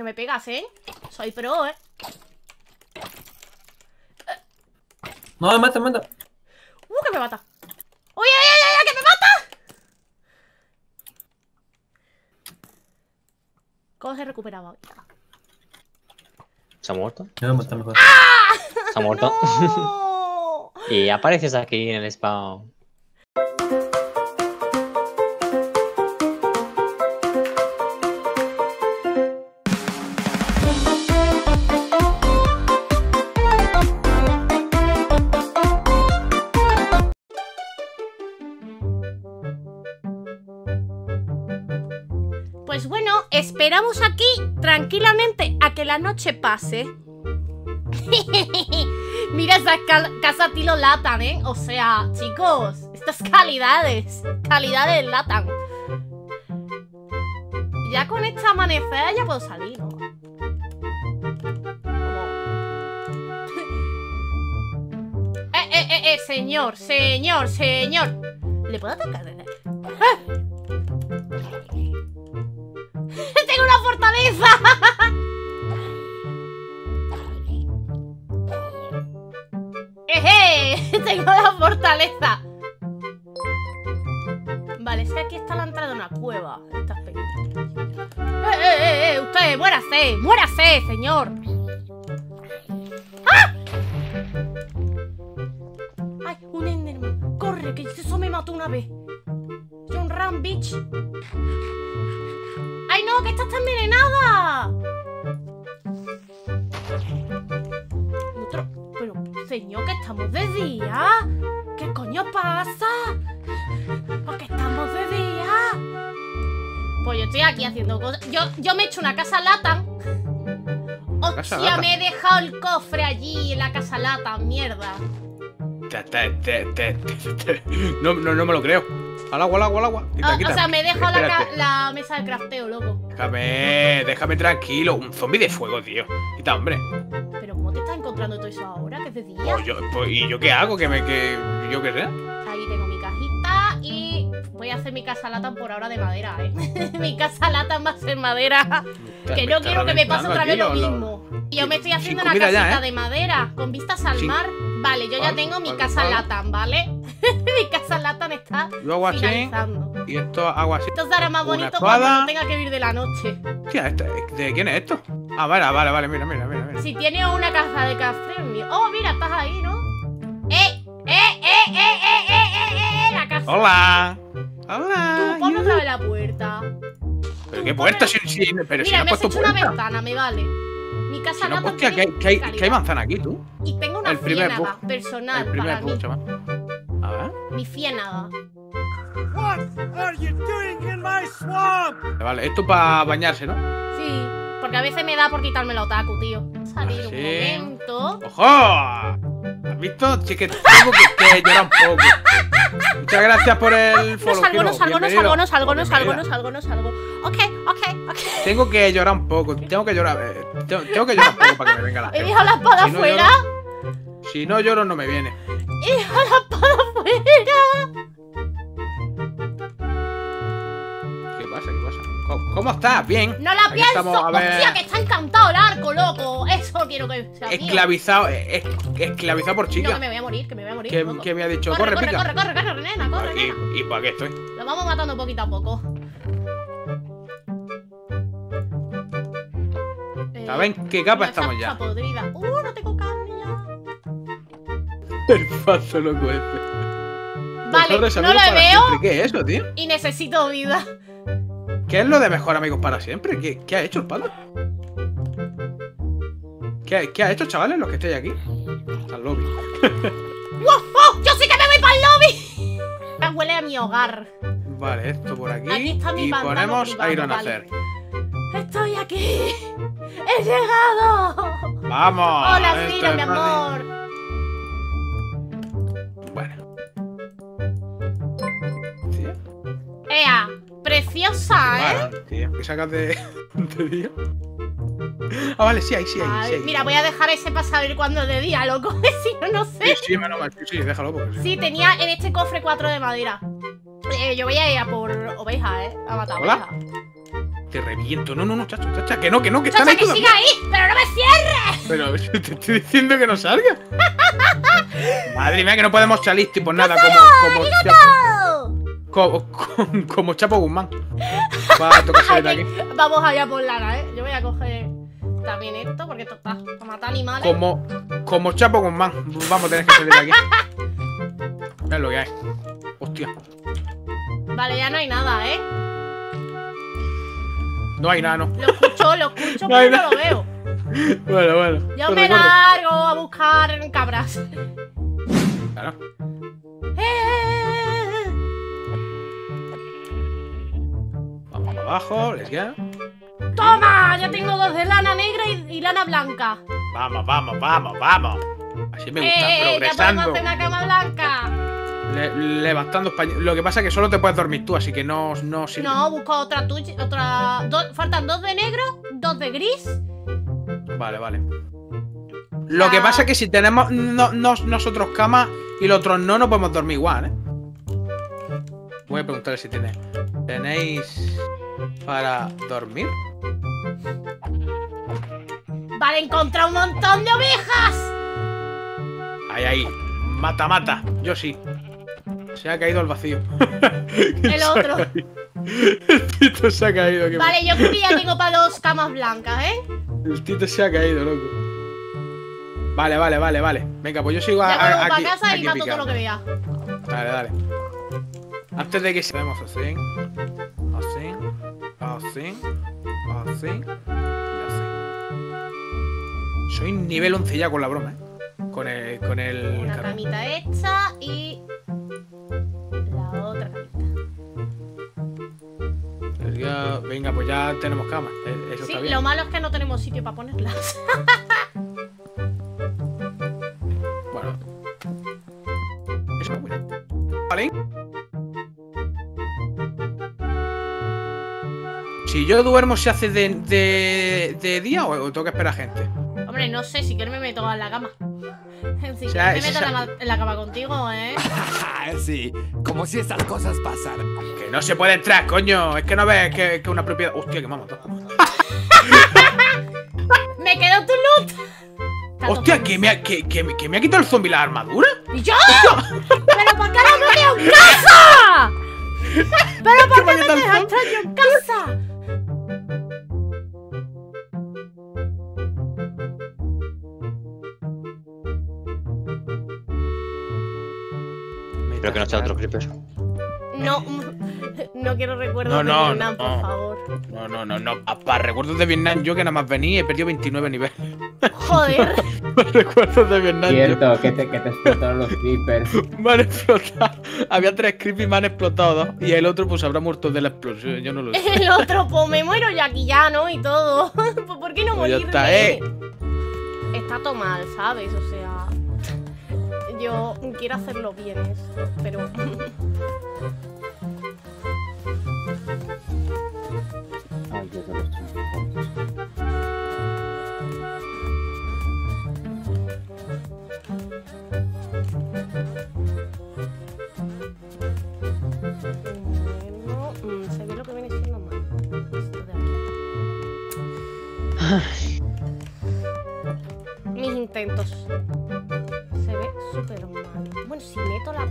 No me pegas, ¿eh? Soy pro, ¿eh? No, me mata. Que me mata. ¡Uy, ay, ay, que me mata! ¿Cómo se recuperaba? ¿Se ha muerto? No, está mejor. ¡Ah! ¿Se ha muerto? No. Y apareces aquí en el spawn. Pues bueno, esperamos aquí tranquilamente a que la noche pase. Mira esa casa Tilo Latan, ¿eh? O sea, chicos, estas calidades Latan. Ya con esta amanecida ya puedo salir, ¿no? Señor. ¿Le puedo atacar? ¡Ah! ¡Una fortaleza! ¡Eje! Tengo la fortaleza. Vale, es que aquí está la entrada de una cueva. Estás pequeño. Usted, muérase, muérase, señor. ¡Ah! Ay, un Enderman. Corre, que eso me mató una vez. Yo un ram, bitch. ¡Ay, no! ¡Que esta está envenenada! Otro... Pero, señor, que estamos de día. ¿Qué coño pasa? Porque estamos de día. Pues yo estoy aquí haciendo cosas. Yo me he hecho una casa Latan. ¡Hostia! Me he dejado el cofre allí en la casa Latan, mierda. No me lo creo. Al agua. Quita. O sea, me he dejado la mesa de crafteo, loco. Déjame tranquilo. Un zombie de fuego, tío. Quita, hombre. Pero ¿cómo te estás encontrando todo eso ahora? ¿Qué te diría? ¿Y yo qué hago? ¿Yo qué sé? Ahí tengo mi cajita y voy a hacer mi casa Latan por ahora de madera, ¿eh? Mi casa Latan va a ser madera. Que no quiero que me pase otra vez lo mismo. Yo me estoy haciendo una casita de madera con vistas al mar. Vale, yo ya tengo mi casa Latan, ¿vale? Mi casa Latan está finalizando. Y esto hago así. Esto será más bonito cuando no tenga que vivir de la noche. Hostia, ¿de quién es esto? Ah, vale, mira. Si tiene una casa de café. Oh, mira, estás ahí, ¿no? La casa. Hola. Tú ponme otra vez la puerta. ¿Pero qué puerta? Pero mira, me has hecho una ventana, me vale. Mi casa Latan. Hostia, que hay manzana aquí, tú. Y tengo una fiénaga personal para mí. A ver. Mi fiénaga. What are you doing in my swamp? Vale, esto para bañarse, ¿no? Sí, porque a veces me da por quitarme la otaku, tío. Salir un momento. ¡Ojo! ¿Has visto? Sí que tengo que llorar un poco. Muchas gracias por el follow. No salgo. Ok. Tengo que llorar un poco. Tengo que llorar un poco para que me venga la gente. ¿He dejado la espada afuera? Si no lloro, no me viene. ¡He dejado la espada afuera! ¿Qué pasa? ¿Cómo estás? Bien. ¡No la pienso! ¡Hostia, que está encantado el arco, loco! Eso quiero que sea Esclavizado por chicas. No, que me voy a morir, que me ha dicho, corre, pica. Corre, nena, corre, aquí, nena. ¿Y para qué estoy? Lo vamos matando poquito a poco. ¿Saben qué capa estamos ya? Podrida. No tengo carne ya. El paso loco este. Vale, no lo veo. ¿Qué es eso, tío? Y necesito vida. ¿Qué es lo de mejor amigos para siempre? ¿Qué ha hecho el palo? ¿Qué ha hecho, chavales, los que estéis aquí? Al lobby. ¡Wow! ¡Yo sí que me voy para el lobby! Me huele a mi hogar. Vale, esto por aquí. Aquí está mi pantano. Y ponemos privado, Iron Hacer. Vale. ¡Estoy aquí! ¡He llegado! ¡Vamos! ¡Hola, Ciro, mi amor! Bueno. ¿Sí? ¡Ea! ¡Preciosa, eh! Tío, ¿qué sacas de día? Ah, vale, sí, ahí. Mira, voy a dejar ese para saber cuándo es de día, loco. Si no, no sé. Sí, menos mal. Sí, déjalo. Sí, tenía en este cofre 4 de madera. Yo voy a ir a por oveja, ¿eh? A matar oveja. Te reviento. No, no, no, chacho, chacha, que no, que no, que chacha, están ahí. ¡Chacha, que siga ahí! ¡Pero no me cierres! Pero te estoy diciendo que no salga. Madre mía, que no podemos salir, tipo nada, como Chapo Guzmán. Va a tocar salir de aquí. Vamos allá por lana, Yo voy a coger también esto, porque esto está para matar animales. Como Chapo Guzmán. Vamos a tener que salir de aquí. Es lo que hay. Hostia. Vale, ya no hay nada, No hay nada, no. Lo escucho, no, pero no lo veo. Bueno, bueno. Yo me largo a buscar cabras. Claro. Vamos abajo, les queda. ¡Toma! Ya tengo dos de lana negra y lana blanca. Vamos, vamos, vamos, vamos. Así me gusta, progresando. Ya podemos hacer una cama blanca. Levantando español. Lo que pasa es que solo te puedes dormir tú, así que no... No, sirve. No, busco otra tuya. Faltan dos de negro, dos de gris. Vale, vale. Lo que pasa es que si tenemos nosotros cama y los otros no podemos dormir igual, Voy a preguntarle si tenéis para dormir. Vale, encontrar un montón de ovejas. Ahí, ahí. Mata, mata. Yo sí. Se ha caído al vacío. El otro. El Tito se ha caído. Vale, yo creo que ya tengo para dos camas blancas, El Tito se ha caído, loco. Vale, vale, vale, vale. Venga, pues yo sigo a aquí, casa y mato todo lo que vea. Dale, dale. Antes de que se... Hacemos así. Así. Así. Así. Y así. Soy nivel 11 ya con la broma, Con el... Una camita hecha y... La otra camita. Venga, pues ya tenemos cama. Eso sí, está bien. Lo malo es que no tenemos sitio para ponerlas. Si yo duermo, ¿se hace de día o tengo que esperar a gente? Hombre, no sé, si quieres me meto en la cama. Si o sea, me meto en la cama contigo, Sí, como si esas cosas pasaran. Que no se puede entrar, coño. Es que no ves que una propiedad... Hostia, que me ha matado. ¡Me quedó tu loot! Hostia, que me ha quitado el zombie la armadura. ¿Y yo? ¡Pero por qué no me veo en casa! ¡Pero por qué no me dejas entrar yo en casa! Creo que no está otro creeper. No, no quiero recuerdos de Vietnam, por favor. No, para recuerdos de Vietnam, yo que nada más vení he perdido 29 niveles. Joder. Recuerdos de Vietnam. Cierto, yo. Que te explotaron los creepers. Me han explotado. Había 3 creepers y me han explotado 2. Y el otro pues habrá muerto de la explosión, yo no lo sé. El otro, pues me muero ya aquí ya, ¿no? Y todo. ¿Por qué no morirme? Pues ya está, Está todo mal, ¿sabes? O sea... Yo quiero hacerlo bien, pero... No, se ve lo que viene siendo mal. Esto de aquí. Mis intentos. Súper mal. Bueno, si meto la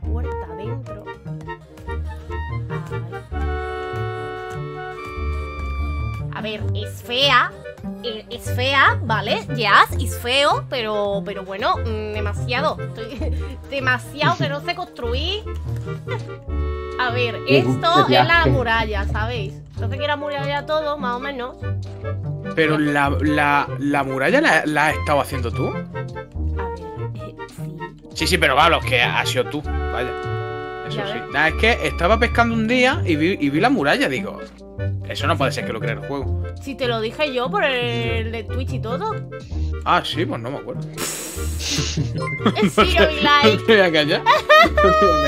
puerta adentro. A ver, es fea. Es fea, ¿vale? Ya, es feo, pero bueno, demasiado. Demasiado que no sé construir. A ver, esto es la muralla, ¿sabéis? Entonces que era muralla todo, más o menos. Pero la muralla la has estado haciendo tú. Sí, pero claro, es que has sido tú, vaya. Eso sí. Nada, es que estaba pescando un día y vi la muralla, digo. Eso no puede ser que lo crea el juego. Si te lo dije yo por el de Twitch y todo. Ah, sí, pues no me acuerdo. Sí, no te voy a engañar.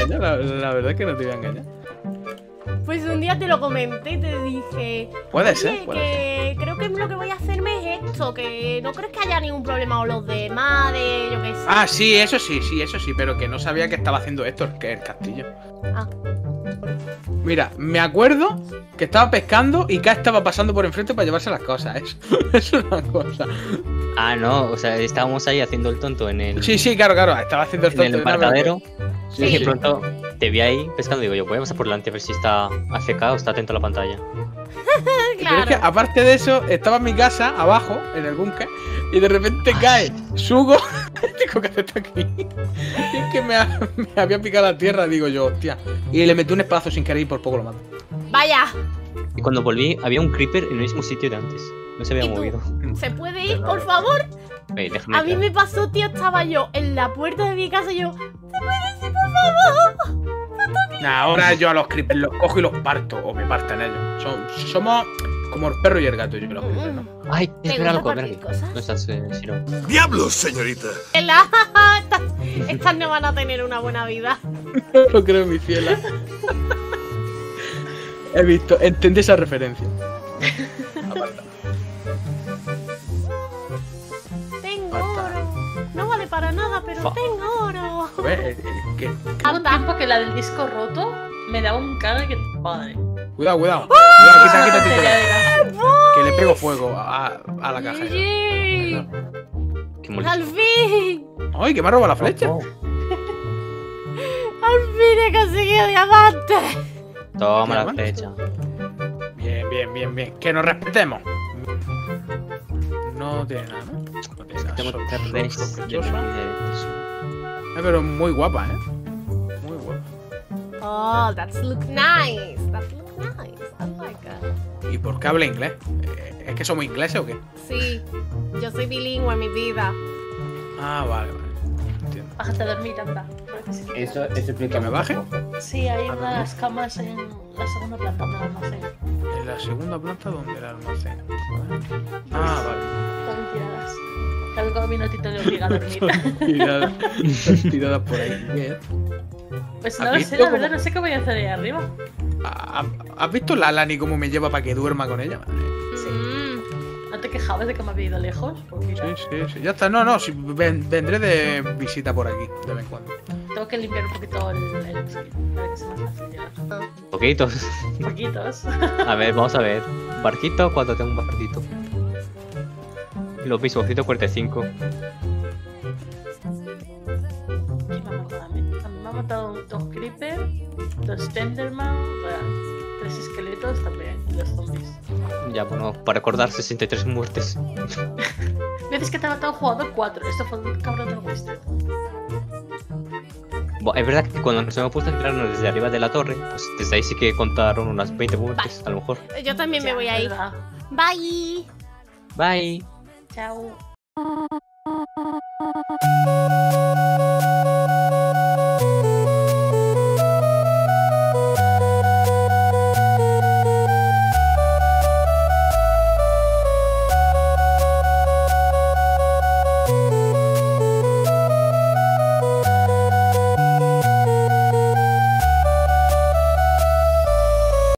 La verdad es que no te voy a engañar. Pues un día te lo comenté y te dije... Puede ser, puede ser. Creo que lo que voy a hacerme es esto, que no crees que haya ningún problema o los demás, yo qué sé. Ah, sí, eso sí, pero que no sabía que estaba haciendo esto, que es el castillo. Ah. Mira, me acuerdo que estaba pescando y K estaba pasando por enfrente para llevarse las cosas. Es una cosa. Ah, no, o sea, estábamos ahí haciendo el tonto en el... Sí, sí, claro, claro, estaba haciendo el tonto en el embarcadero. Sí, sí. Y de pronto te vi ahí pescando y digo yo, voy a pasar por delante a ver si está AFK o está atento a la pantalla. Claro. Pero es que aparte de eso, estaba en mi casa, abajo, en el búnker, y de repente cae, subo, digo que está aquí. Y es que me había picado la tierra, digo yo, hostia. Y le metí un espadazo sin querer y por poco lo mato. Vaya. Y cuando volví, había un creeper en el mismo sitio de antes. No se había movido. ¿Se puede ir, por favor? Hey, déjame a mí me pasó, tío, estaba yo en la puerta de mi casa y yo, ¿se puede ir, por favor? Ahora yo a los creepers los cojo y los parto, o me partan ellos. Somos como el perro y el gato, yo creo. ¿No? Ay, espera algo, no estás Shiro. ¡Diablos, señorita! Estas no van a tener una buena vida. No lo creo, mi fiela. He visto, entendí esa referencia. Aparta. Tengo oro. No vale para nada, pero tengo oro. ¿Qué? Hago tiempo que la del disco roto me da un cague que padre. Cuidado, cuidado. ¡Oh! Cuidado, quítate, que le pego fuego a la caja. Yeah. ¿Qué ¡al fin! ¡Ay, que me ha robado la flecha! Oh. ¡Al fin he conseguido diamante! Toma la flecha. Bien, bien, bien, bien. Que nos respetemos. No tiene nada. No tiene nada. Pero muy guapa, ¿eh? Muy guapa. Oh, that's look nice. That look nice. I like it. ¿Y por qué habla inglés? ¿Es que somos ingleses o qué? Sí, yo soy bilingüe, mi vida. Ah, vale, vale. Entiendo. Bájate a dormir, anda. ¿Eso explica que me baje? Sí, hay unas camas en la segunda planta del almacén. ¿En la segunda planta donde el almacén? Ah, vale. Están tiradas. Algo minutito le obliga a dormir. Tiradas por ahí. Bien. Pues no lo sé, la verdad, no sé qué voy a hacer ahí arriba. ¿Has visto la Lani cómo me lleva para que duerma con ella? Sí. ¿No te quejabas de que me había ido lejos? Pues mira. Sí, sí, sí. Ya está, no, no. Sí, vendré de visita por aquí, de vez en cuando. Tengo que limpiar un poquito el para que sea más fácil llegar. Poquitos. Poquitos. A ver, vamos a ver. Barquito, cuando tengo un barquito. Lo mismo, 145. Me ha matado 2 creeper, 2 tenderman, 3 esqueletos también, y los zombies. Ya, bueno, para recordar 63 muertes. Me dices que te ha matado un jugador 4, esto fue un cabrón de oeste. Bueno, es verdad que cuando nos hemos puesto a entrarnos desde arriba de la torre, pues desde ahí sí que contaron unas 20 muertes, a lo mejor. Yo también me voy a ir. Bye. Bye. Chao.